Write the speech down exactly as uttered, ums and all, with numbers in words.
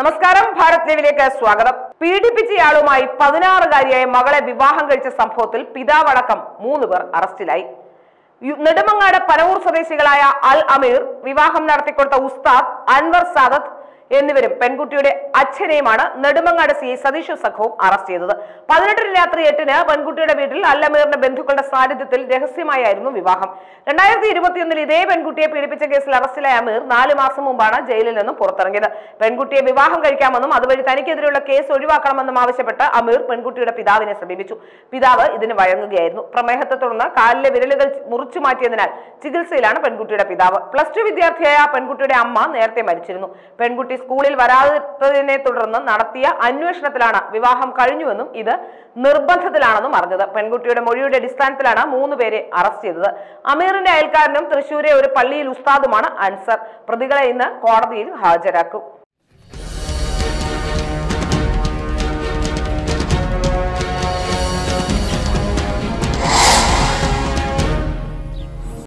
നമസ്കാരം ഭാരത് ലൈവിലേക്ക് സ്വാഗതം. പീഡിപ്പിച്ചയാളുമായി പതിനാറുകാരിയായ മകളെ വിവാഹം കഴിച്ച സംഭവത്തിൽ പിതാവടക്കം മൂന്ന് പേർ അറസ്റ്റിലായി. നെടുമങ്ങാട് പനവൂർ സ്വദേശികളായ അൽ അമീർ, വിവാഹം നടത്തിക്കൊടുത്ത ഉസ്താദ് അൻവർ സാദത്ത് എന്നിവരും പെൺകുട്ടിയുടെ അച്ഛനെയുമാണ് നെടുമങ്ങാട് സി ഐ സതീഷ് സംഘവും അറസ്റ്റ് ചെയ്തത്. പതിനെട്ടിന് രാത്രി എട്ടിന് പെൺകുട്ടിയുടെ വീട്ടിൽ അൽ അമീറിന്റെ ബന്ധുക്കളുടെ സാന്നിധ്യത്തിൽ രഹസ്യമായിരുന്നു വിവാഹം. രണ്ടായിരത്തി ഇരുപത്തിയൊന്നിൽ ഇതേ പെൺകുട്ടിയെ പീഡിപ്പിച്ച കേസിൽ അറസ്റ്റിലായ അമീർ നാല് മാസം മുമ്പാണ് ജയിലിൽ നിന്നും പുറത്തിറങ്ങിയത്. പെൺകുട്ടിയെ വിവാഹം കഴിക്കാമെന്നും അതുവഴി തനിക്കെതിരെയുള്ള കേസ് ഒഴിവാക്കണമെന്നും ആവശ്യപ്പെട്ട് അമീർ പെൺകുട്ടിയുടെ പിതാവിനെ സമീപിച്ചു. പിതാവ് ഇതിന് വഴങ്ങുകയായിരുന്നു. പ്രമേഹത്തെ തുടർന്ന് കാലിലെ വിരലുകൾ മുറിച്ചു മാറ്റിയതിനാൽ ചികിത്സയിലാണ് പെൺകുട്ടിയുടെ പിതാവ്. പ്ലസ് ടു വിദ്യാർത്ഥിയായ പെൺകുട്ടിയുടെ അമ്മ നേരത്തെ മരിച്ചിരുന്നു. പെൺകുട്ടി സ്കൂളിൽ വരാതിരുന്നതിനെ തുടർന്ന് നടത്തിയ അന്വേഷണത്തിലാണ് വിവാഹം കഴിഞ്ഞുവെന്നും ഇത് നിർബന്ധത്തിലാണെന്നും അറിഞ്ഞത്. പെൺകുട്ടിയുടെ മൊഴിയുടെ അടിസ്ഥാനത്തിലാണ് മൂന്ന് പേരെ അറസ്റ്റ് ചെയ്തത്. അമീറിന്റെ അയൽക്കാരനും തൃശൂരെ ഒരു പള്ളിയിൽ ഉസ്താദുമാണ് അൻസർ. പ്രതികളെ ഇന്ന് കോടതിയിൽ ഹാജരാക്കും.